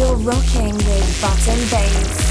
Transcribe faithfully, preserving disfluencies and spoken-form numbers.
You're rocking with Button Bass.